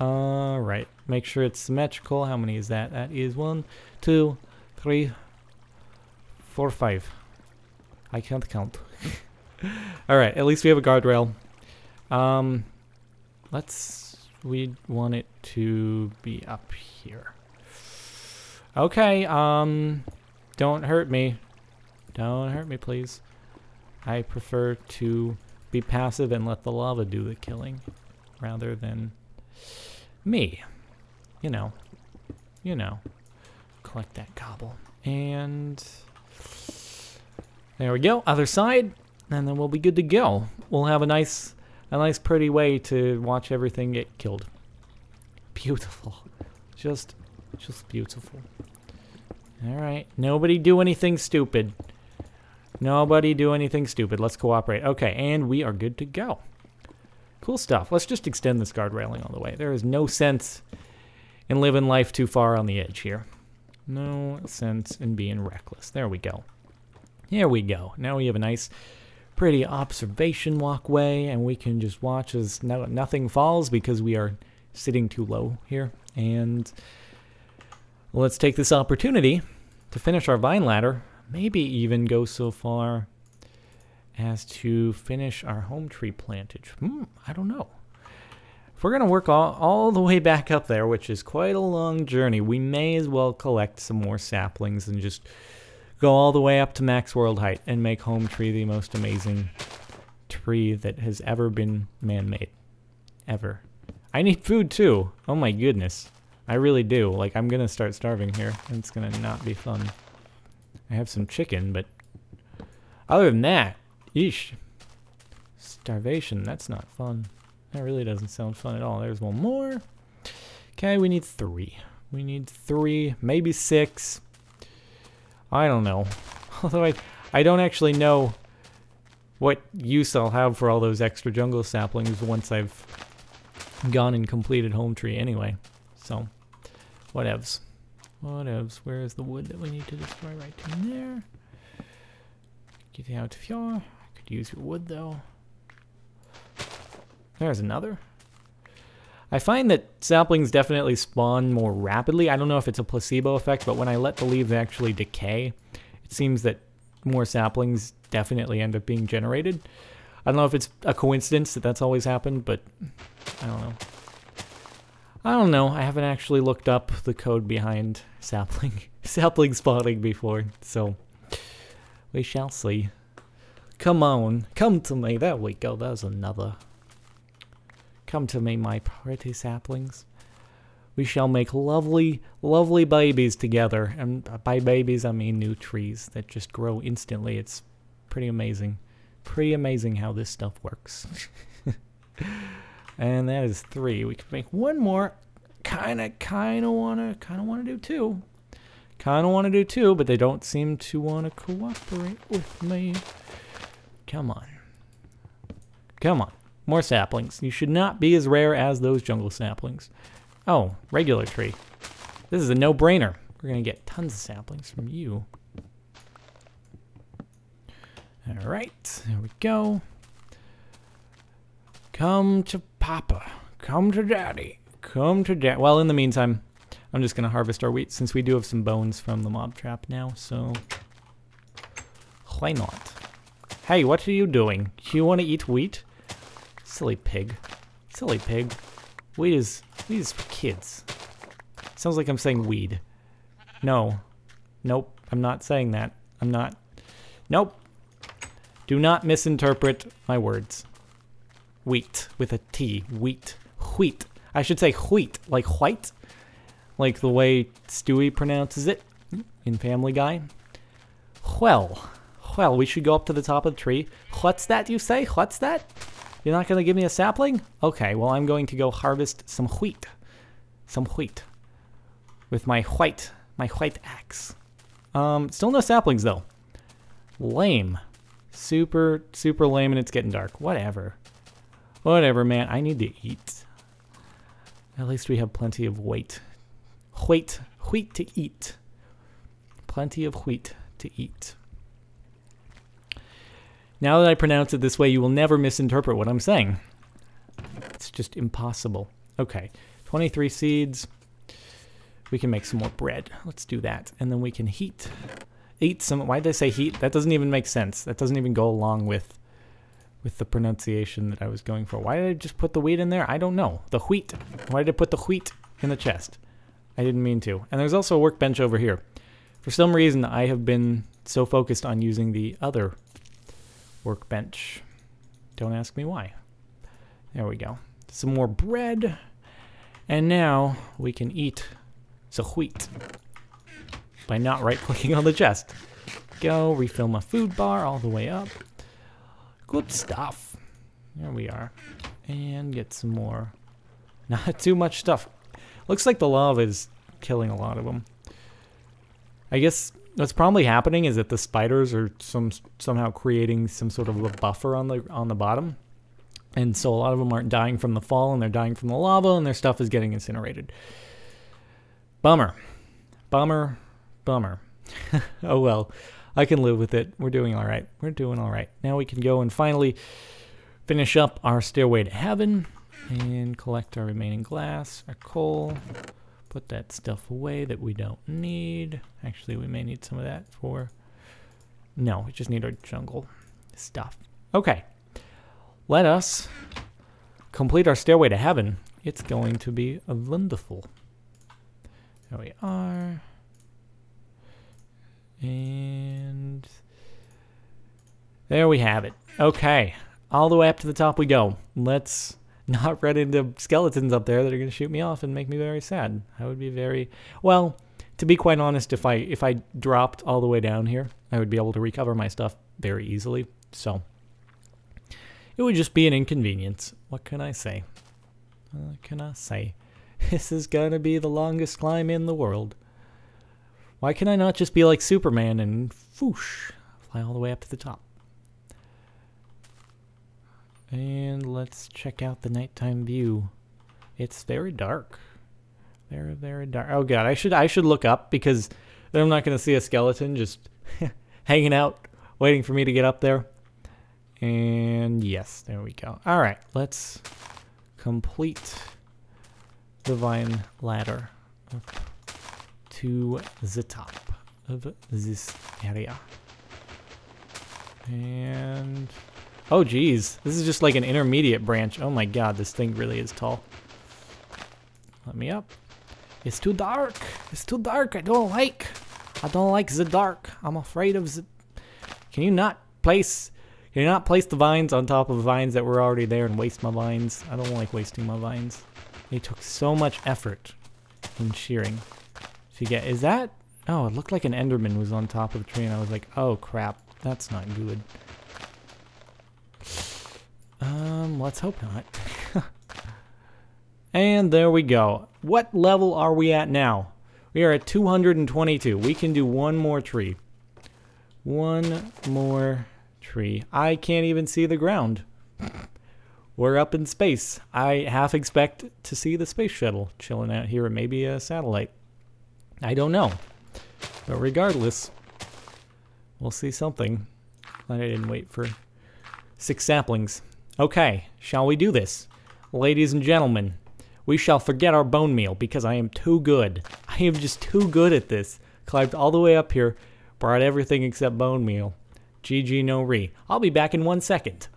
All right, make sure it's symmetrical. How many is that? That is 1, 2, 3, 4, 5. I can't count. All right, at least we have a guardrail. We want it to be up here. Okay, don't hurt me. Don't hurt me, please. I prefer to be passive and let the lava do the killing rather than me. You know. Collect that cobble. And there we go, other side, and then we'll be good to go. We'll have a nice pretty way to watch everything get killed. Beautiful. Just beautiful. Alright, nobody do anything stupid. Nobody do anything stupid. Let's cooperate. Okay, and we are good to go. Cool stuff. Let's just extend this guard railing all the way. There is no sense in living life too far on the edge here. No sense in being reckless. There we go. Here we go. Now we have a nice, pretty observation walkway, and we can just watch as nothing falls because we are sitting too low here. And let's take this opportunity to finish our vine ladder. Maybe even go so far as to finish our home tree plantage. I don't know. If we're going to work all the way back up there, which is quite a long journey, we may as well collect some more saplings and just go all the way up to max world height and make home tree the most amazing tree that has ever been man-made. Ever. I need food too. Oh my goodness. I really do. Like, I'm going to start starving here. It's going to not be fun. I have some chicken, but other than that, yeesh. Starvation, that's not fun. That really doesn't sound fun at all. There's one more. Okay, we need 3. We need 3, maybe 6. I don't know. Although I don't actually know what use I'll have for all those extra jungle saplings once I've gone and completed home tree anyway. So, whatevs. Where is the wood that we need to destroy? Right in there. Get out of here. I could use your wood though. There's another. I find that saplings definitely spawn more rapidly. I don't know if it's a placebo effect, but when I let the leaves actually decay, it seems that more saplings definitely end up being generated. I don't know if it's a coincidence that that's always happened, but I don't know. I haven't actually looked up the code behind sapling spotting before, so we shall see. Come on, come to me, there we go, there's another. Come to me, my pretty saplings. We shall make lovely, lovely babies together, and by babies I mean new trees that just grow instantly. It's pretty amazing. Pretty amazing how this stuff works. And that is 3. We can make one more. Kinda wanna do 2. Kinda wanna do 2, but they don't seem to wanna cooperate with me. Come on. Come on. More saplings. You should not be as rare as those jungle saplings. Oh, regular tree. This is a no-brainer. We're gonna get tons of saplings from you. Alright, there we go. Come to Papa. Come to Daddy. Come to Dad. Well, in the meantime, I'm just going to harvest our wheat since we do have some bones from the mob trap now, so why not? Hey, what are you doing? You want to eat wheat? Silly pig. Silly pig. Wheat is for kids. Sounds like I'm saying weed. No. Nope. I'm not saying that. I'm not. Nope. Do not misinterpret my words. Wheat with a T. Wheat. Wheat. I should say wheat, like white, like the way Stewie pronounces it in Family Guy. Well, we should go up to the top of the tree. What's that you say? What's that? You're not going to give me a sapling? Okay, well, I'm going to go harvest some wheat. Some wheat. With my white axe. Still no saplings, though. Lame. Super, super lame, and it's getting dark. Whatever. Whatever, man. I need to eat. At least we have plenty of wheat. Wheat to eat. Plenty of wheat to eat. Now that I pronounce it this way, you will never misinterpret what I'm saying. It's just impossible. Okay. 23 seeds. We can make some more bread. Let's do that. And then we can eat some. Why did I say heat? That doesn't even make sense. That doesn't even go along with the pronunciation that I was going for. Why did I just put the wheat in there? I don't know. The wheat. Why did I put the wheat in the chest? I didn't mean to. And there's also a workbench over here. For some reason, I have been so focused on using the other workbench. Don't ask me why. There we go. Some more bread. And now we can eat some wheat by not right-clicking on the chest. Go refill my food bar all the way up. Good stuff. There we are. And get some more. Not too much stuff. Looks like the lava is killing a lot of them. I guess what's probably happening is that the spiders are somehow creating some sort of a buffer on the bottom. And so a lot of them aren't dying from the fall, and they're dying from the lava, and their stuff is getting incinerated. Bummer. Bummer. Bummer. Oh well. I can live with it. We're doing all right. We're doing all right. Now we can go and finally finish up our stairway to heaven and collect our remaining glass, our coal. Put that stuff away that we don't need. Actually, we may need some of that for... No, we just need our jungle stuff. Okay. Let us complete our stairway to heaven. It's going to be wonderful. There we are. And there we have it. Okay. All the way up to the top we go. Let's not run into skeletons up there that are going to shoot me off and make me very sad. I would be very... Well, to be quite honest, if I dropped all the way down here, I would be able to recover my stuff very easily. So it would just be an inconvenience. What can I say? What can I say? This is going to be the longest climb in the world. Why can I not just be like Superman and whoosh, fly all the way up to the top? And let's check out the nighttime view. It's very dark. Very, very dark. Oh god, I should look up because then I'm not going to see a skeleton just hanging out, waiting for me to get up there. And yes, there we go. All right, let's complete the vine ladder up to the top of this area. And oh geez, this is just like an intermediate branch. Oh my god, this thing really is tall. Let me up. It's too dark. It's too dark. I don't like the dark. I'm afraid of the... Can you not place the vines on top of vines that were already there and waste my vines? I don't like wasting my vines. They took so much effort in shearing to get... Is that... Oh, it looked like an Enderman was on top of the tree and I was like, oh crap, that's not good. Let's hope not. And there we go. What level are we at now? We are at 222. We can do one more tree. One more tree. I can't even see the ground. We're up in space. I half expect to see the space shuttle chilling out here, and maybe a satellite. I don't know. But regardless, we'll see something. Glad I didn't wait for 6 saplings. Okay, shall we do this? Ladies and gentlemen, we shall forget our bone meal because I am too good. I am just too good at this. Climbed all the way up here, brought everything except bone meal. GG no re. I'll be back in 1 second.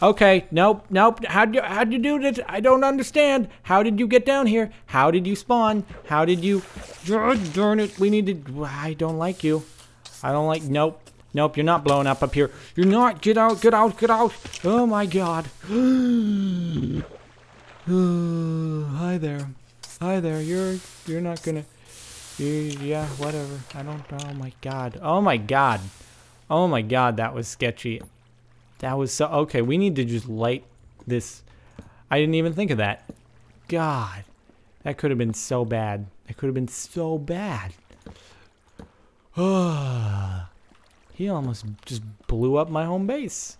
Okay, nope, nope. How'd you do this? I don't understand. How did you get down here? How did you spawn? How did you... Darn it, we need to... I don't like you. I don't like... Nope. Nope, you're not blowing up here. You're not. Get out, get out, get out. Oh my god. Hi there. Hi there. You're not gonna... Yeah, whatever. I don't... Oh my god. Oh my god. Oh my god, that was sketchy. That was so... Okay, we need to just light this. I didn't even think of that. God. That could have been so bad. That could have been so bad. Ugh. He almost just blew up my home base.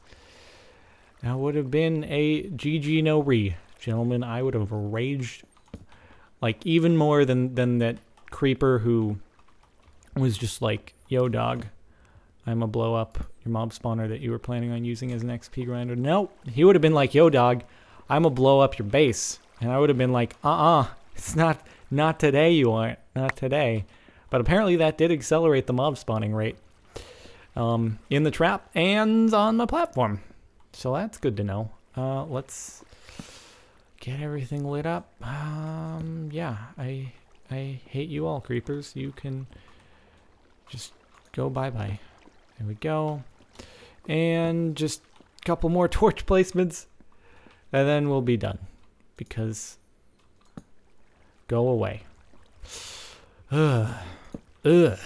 That would have been a GG no re. Gentlemen, I would have raged like even more than that creeper who was just like, yo dog, I'm a blow up your mob spawner that you were planning on using as an XP grinder. No, he would have been like, yo dog, I'm a blow up your base. And I would have been like, uh-uh, It's not today, you aren't. Not today. But apparently that did accelerate the mob spawning rate in the trap and on the platform. So that's good to know. Let's get everything lit up. Yeah, I hate you all, creepers. You can just go bye-bye. There we go. And just a couple more torch placements, and then we'll be done. Because... go away. Ugh. Ugh.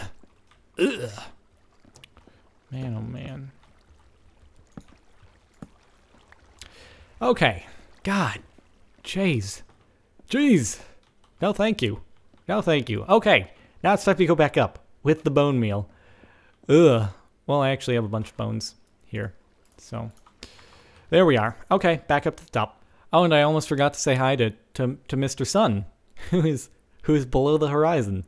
Ugh. Man, oh man. Okay. God. Jeez. Jeez. No thank you. No thank you. Okay. Now it's time to go back up with the bone meal. Ugh. Well, I actually have a bunch of bones here. So, there we are. Okay, back up to the top. Oh, and I almost forgot to say hi to Mr. Sun, who is below the horizon,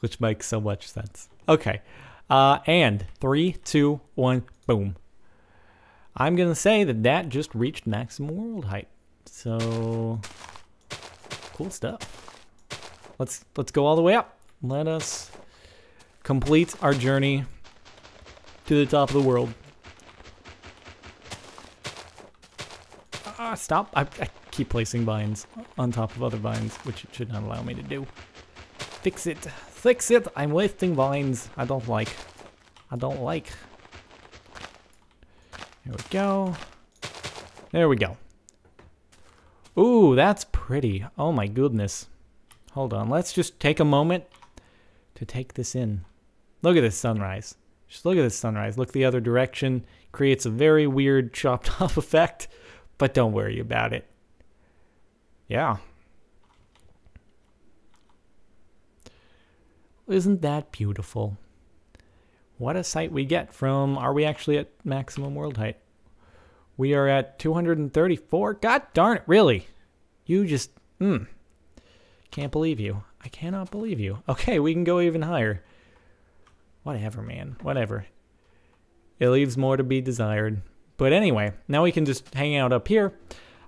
which makes so much sense. Okay, and 3, 2, 1, boom. I'm gonna say that that just reached maximum world height. So, cool stuff. Let's go all the way up. Let us complete our journey to the top of the world. Stop. I keep placing vines on top of other vines, which it should not allow me to do. Fix it. Fix it. I'm wasting vines. I don't like. I don't like. There we go. There we go. Ooh, that's pretty. Oh my goodness. Hold on. Let's just take a moment to take this in. Look at this sunrise. Just look at this sunrise. Look the other direction. Creates a very weird chopped off effect, but don't worry about it. Yeah. Isn't that beautiful? What a sight we get from... are we actually at maximum world height? We are at 234. God darn it, really? You just... Can't believe you. I cannot believe you. Okay, we can go even higher. Whatever, man. Whatever. It leaves more to be desired. But anyway, now we can just hang out up here.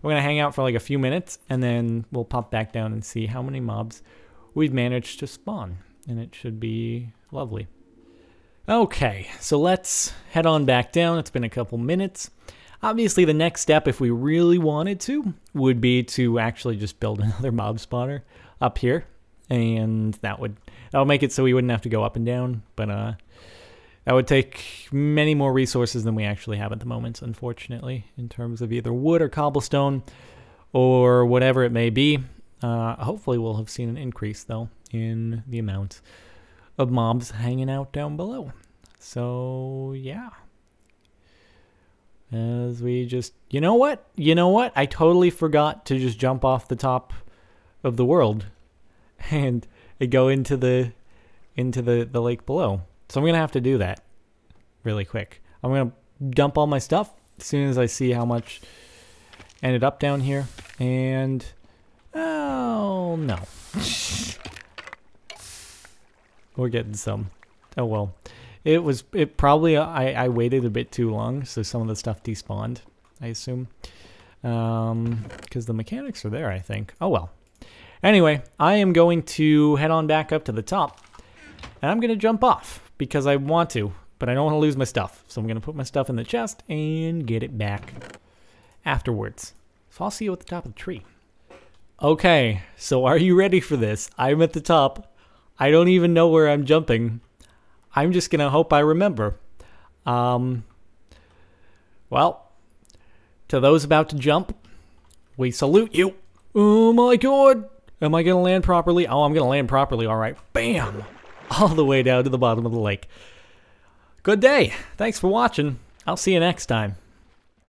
We're going to hang out for like a few minutes, and then we'll pop back down and see how many mobs we've managed to spawn. And it should be lovely. Okay, so let's head on back down. It's been a couple minutes. Obviously, the next step, if we really wanted to, would be to actually just build another mob spawner up here. And that'll make it so we wouldn't have to go up and down, but that would take many more resources than we actually have at the moment, unfortunately, in terms of either wood or cobblestone or whatever it may be. Hopefully we'll have seen an increase, though, in the amount of mobs hanging out down below. So, yeah. As we just... you know what? You know what? I totally forgot to just jump off the top of the world and go into the lake below. So I'm gonna have to do that really quick. I'm gonna dump all my stuff as soon as I see how much ended up down here. And oh no, we're getting some. Oh well, it probably I waited a bit too long, so some of the stuff despawned, I assume, because the mechanics are there, I think. Oh well. Anyway, I am going to head on back up to the top, and I'm going to jump off because I want to, but I don't want to lose my stuff. So I'm going to put my stuff in the chest and get it back afterwards. So I'll see you at the top of the tree. Okay, so are you ready for this? I'm at the top. I don't even know where I'm jumping. I'm just going to hope I remember. Well, to those about to jump, we salute you. Oh my god! Am I gonna land properly? Oh, I'm gonna land properly, alright. Bam! All the way down to the bottom of the lake. Good day! Thanks for watching. I'll see you next time.